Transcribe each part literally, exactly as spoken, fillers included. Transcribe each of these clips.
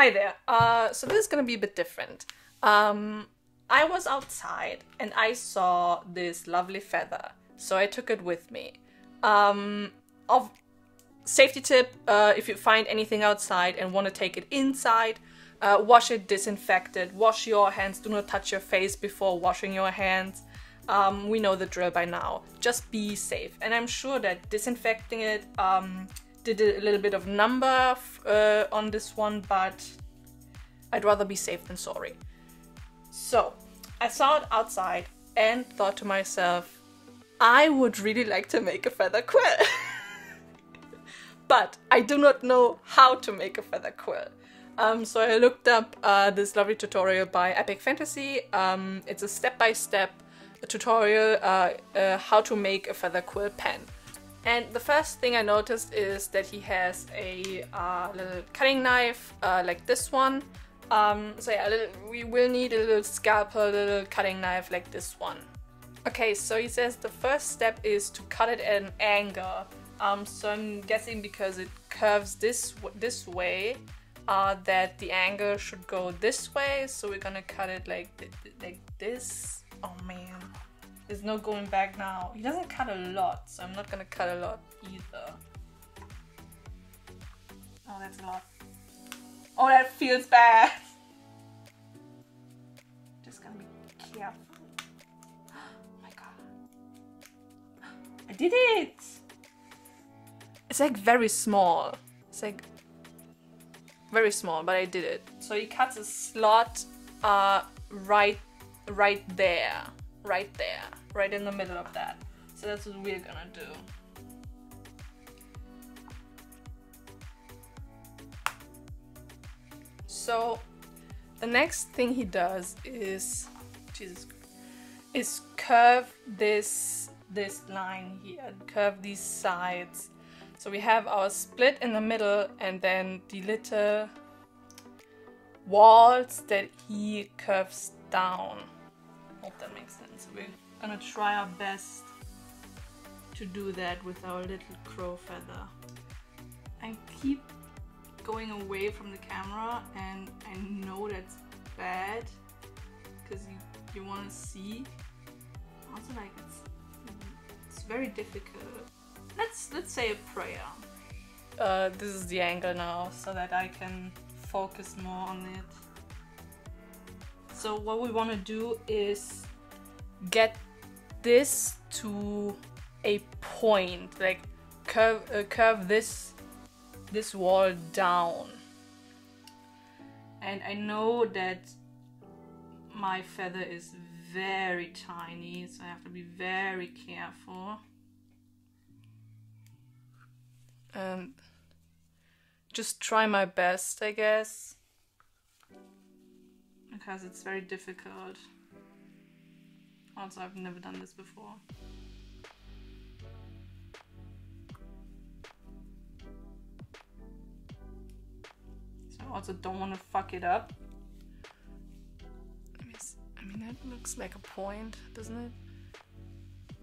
Hi there. Uh, so this is gonna be a bit different. Um, I was outside and I saw this lovely feather, so I took it with me. Um, of safety tip, uh, if you find anything outside and want to take it inside, uh, wash it, disinfect it, wash your hands, do not touch your face before washing your hands. Um, we know the drill by now. Just be safe. And I'm sure that disinfecting it, um, did a little bit of number uh, on this one, but I'd rather be safe than sorry. So I saw it outside and thought to myself, I would really like to make a feather quill. But I do not know how to make a feather quill. Um, so I looked up uh, this lovely tutorial by Epic Fantasy. Um, it's a step-by-step tutorial uh, uh, how to make a feather quill pen. And the first thing I noticed is that he has a uh, little cutting knife, uh, like this one. Um, so yeah, a little, we will need a little scalpel, a little cutting knife like this one. Okay, so he says the first step is to cut it at an angle. Um, so I'm guessing because it curves this, this way, uh, that the angle should go this way. So we're gonna cut it like, th th like this. Oh man. There's no going back now. He doesn't cut a lot, so I'm not gonna cut a lot either. Oh, that's a lot. Oh, that feels bad. Just gonna be careful. Oh my god. I did it! It's like very small. It's like very small, but I did it. So he cuts a slot uh, right, right there. Right there, right in the middle of that. So that's what we're gonna do. So the next thing he does is, Jesus, is curve this this line here, curve these sides. So we have our split in the middle and then the little walls that he curves down. Hope that makes sense. We're gonna try our best to do that with our little crow feather. I keep going away from the camera and I know that's bad because you, you want to see. Also, like it's, it's very difficult. Let's let's say a prayer. Uh, this is the angle now so that I can focus more on it. So what we want to do is get this to a point, like curve, uh, curve this this wall down. And I know that my feather is very tiny, so I have to be very careful. Um, just try my best, I guess. Because it's very difficult. Also, I've never done this before. So I also don't want to fuck it up. I mean, I mean, that looks like a point, doesn't it?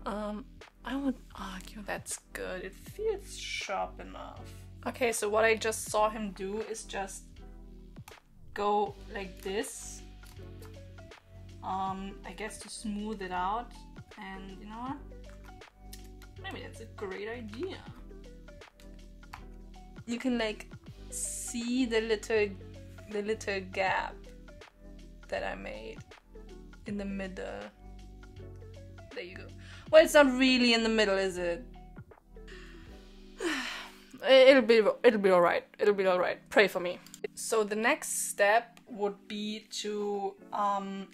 Um, I would argue that's good. It feels sharp enough. Okay, so what I just saw him do is just go like this. Um, I guess to smooth it out, and you know what? Maybe that's a great idea. You can like see the little, the little gap that I made in the middle. There you go. Well, it's not really in the middle, is it? It'll be, it'll be all right. It'll be all right. Pray for me. So the next step would be to um.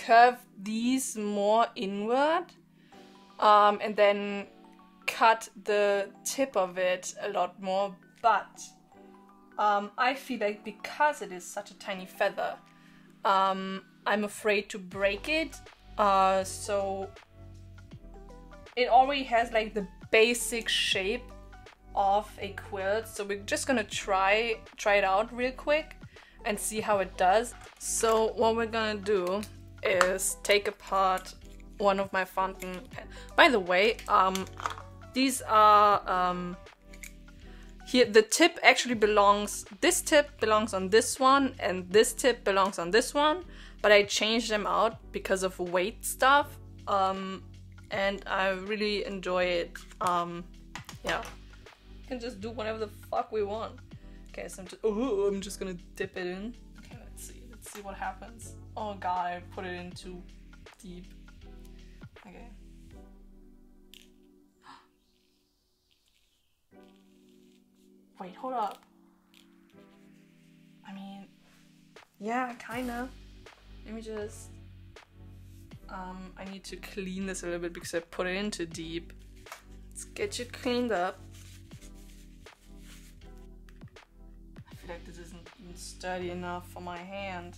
curve these more inward, um, and then cut the tip of it a lot more, but um, I feel like because it is such a tiny feather, um, I'm afraid to break it, uh, so it already has like the basic shape of a quilt, so we're just gonna try, try it out real quick and see how it does. So what we're gonna do is take apart one of my fountain pens. By the way, um, these are um, Here, the tip actually belongs, this tip belongs on this one and this tip belongs on this one, but I changed them out because of weight stuff, um, and I really enjoy it. Um, yeah, we can just do whatever the fuck we want. Okay, so I'm just, oh, I'm just gonna dip it in. Okay, let's see, let's see what happens. Oh god, I put it in too deep. Okay. Wait, hold up. I mean, yeah, kinda. Let me just, um, I need to clean this a little bit because I put it in too deep. Let's get you cleaned up. I feel like this isn't even sturdy enough for my hand.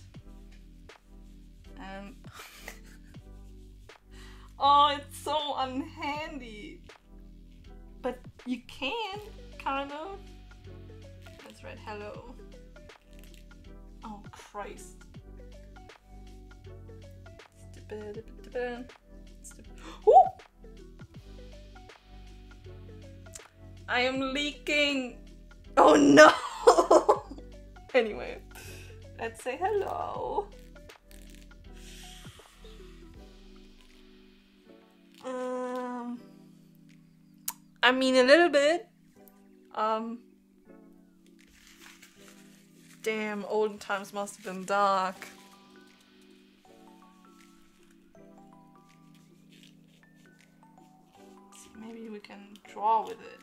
And, oh, it's so unhandy. But you can, kind of. That's right, hello. Oh, Christ. Dip it, dip it, dip it. Dip it. Ooh! I am leaking. Oh no! Anyway, let's say hello. Um, I mean a little bit. Um, damn, olden times must have been dark. So maybe we can draw with it.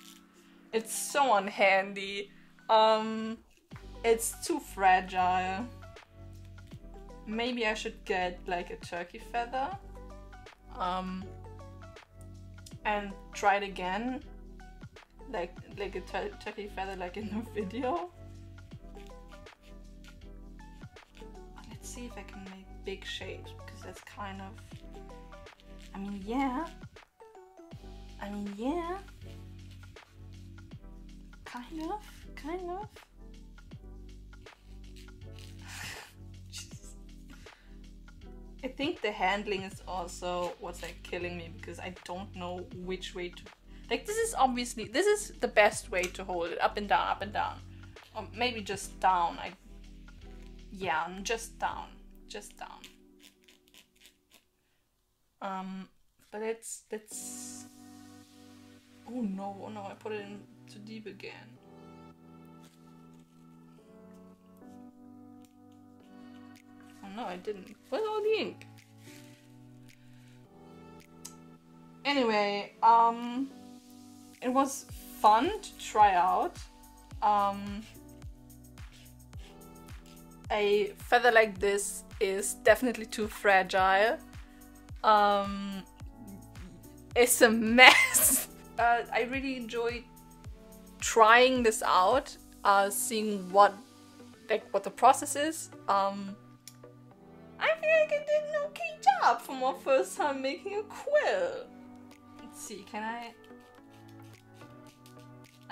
It's so unhandy. Um, it's too fragile. Maybe I should get like a turkey feather. Um. And try it again, like like a tur turkey feather, like in the video. Let's see if I can make big shapes, because that's kind of, I mean, yeah, I mean, yeah, kind of, kind of. I think the handling is also what's like killing me, because I don't know which way to, like, this is obviously, this is the best way to hold it, up and down, up and down, or maybe just down. I, yeah, just down, just down. Um, but it's, it's, oh no, oh no, I put it in too deep again. Oh no, I didn't. Where's all the ink? Anyway, um, it was fun to try out. Um, a feather like this is definitely too fragile. Um, it's a mess. uh, I really enjoyed trying this out, uh, seeing what, like, what the process is. Um, I feel like I did an okay job for my first time making a quill. Let's see, can I...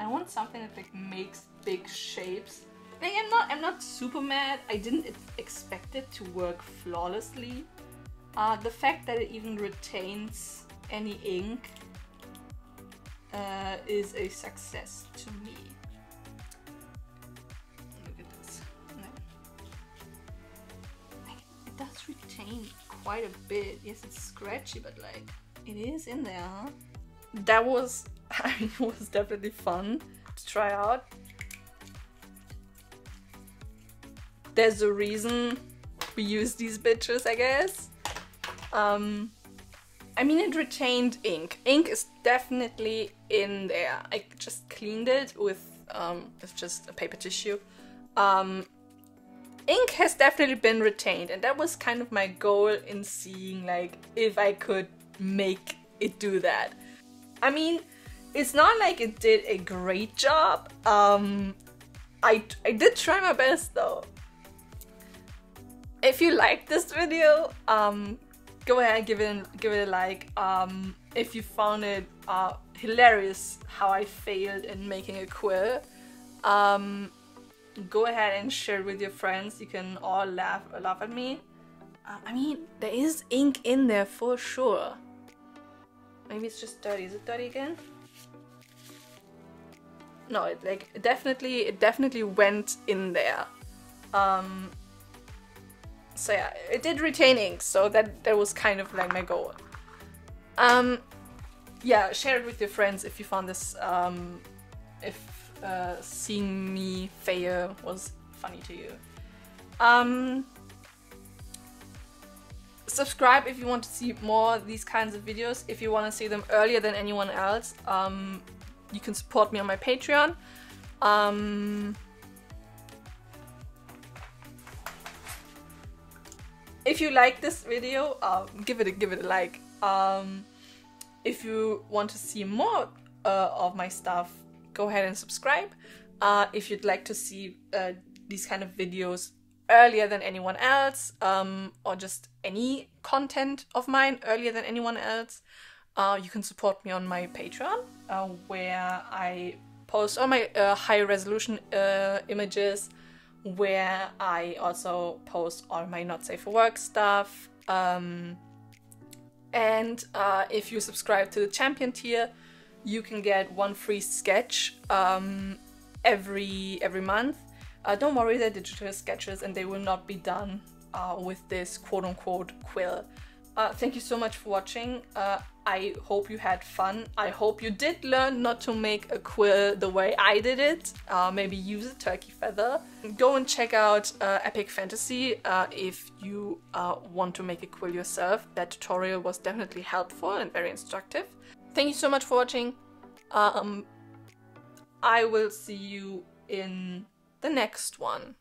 I want something that like makes big shapes. Like, I'm not, I'm not super mad. I didn't expect it to work flawlessly. Uh, the fact that it even retains any ink uh, is a success to me. Does retain quite a bit. Yes, it's scratchy, but like it is in there. Huh? That was, I mean, it was definitely fun to try out. There's a reason we use these bitches, I guess. Um, I mean, it retained ink. Ink is definitely in there. I just cleaned it with um, with just a paper tissue. Um, Ink has definitely been retained, and that was kind of my goal in seeing like if I could make it do that. I mean, it's not like it did a great job. Um, I, I did try my best though. If you liked this video, um, go ahead and give it, give it a like. Um, if you found it uh, hilarious how I failed in making a quill, um, go ahead and share it with your friends. You can all laugh or laugh at me. Uh, I mean, there is ink in there for sure. Maybe it's just dirty. Is it dirty again? no, it like it definitely it definitely went in there. Um, so yeah, it did retain ink, so that that was kind of like my goal. Um, yeah, share it with your friends if you found this. Um, if uh, seeing me fail was funny to you. Um, subscribe if you want to see more of these kinds of videos. If you want to see them earlier than anyone else, um, you can support me on my Patreon. Um, if you like this video, um, give it a give it a like. Um, if you want to see more uh, of my stuff, go ahead and subscribe. Uh, if you'd like to see uh, these kind of videos earlier than anyone else, um, or just any content of mine earlier than anyone else, uh, you can support me on my Patreon, uh, where I post all my uh, high resolution uh, images, where I also post all my not safe for work stuff. Um, and uh, if you subscribe to the Champion tier, you can get one free sketch um, every every month. Uh, don't worry, they're digital sketches and they will not be done uh, with this quote-unquote quill. Uh, thank you so much for watching. Uh, I hope you had fun. I hope you did learn not to make a quill the way I did it. Uh, maybe use a turkey feather. Go and check out uh, Epic Fantasy uh, if you uh, want to make a quill yourself. That tutorial was definitely helpful and very instructive. Thank you so much for watching. Um, I will see you in the next one.